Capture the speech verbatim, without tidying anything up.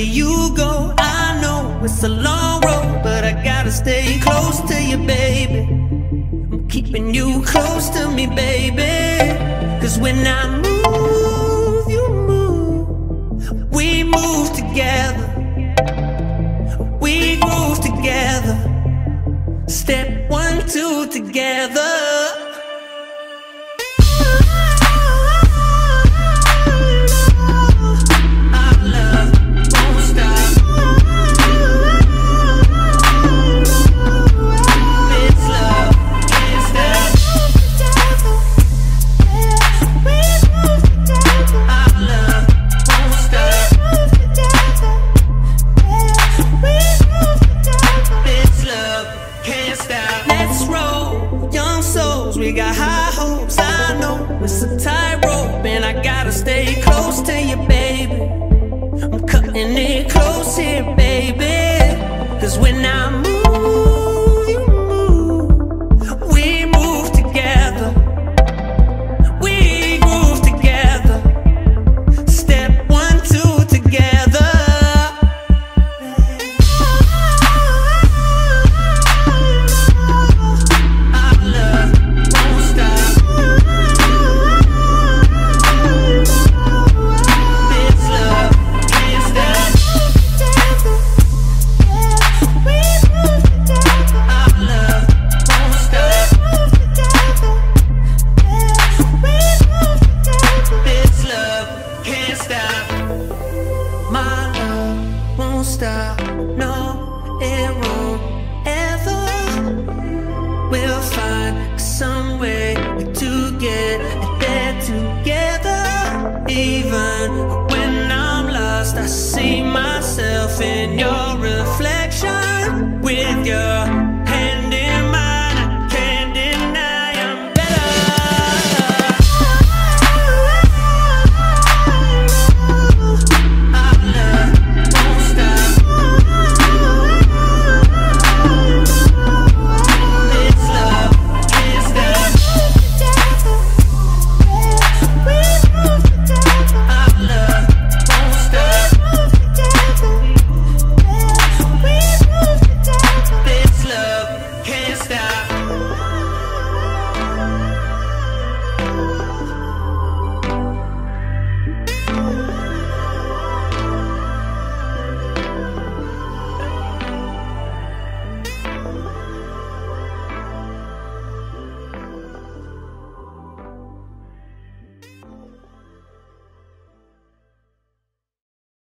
wherever you go. I know it's a long road, but I gotta stay close to you, baby. I'm keeping you close to me, baby. Cause when I move, you move. We move together. We groove together. Step one, two, together. We got high hopes, I know it's a tightrope, and I gotta stay close to you, baby. I'm cutting it close here, baby.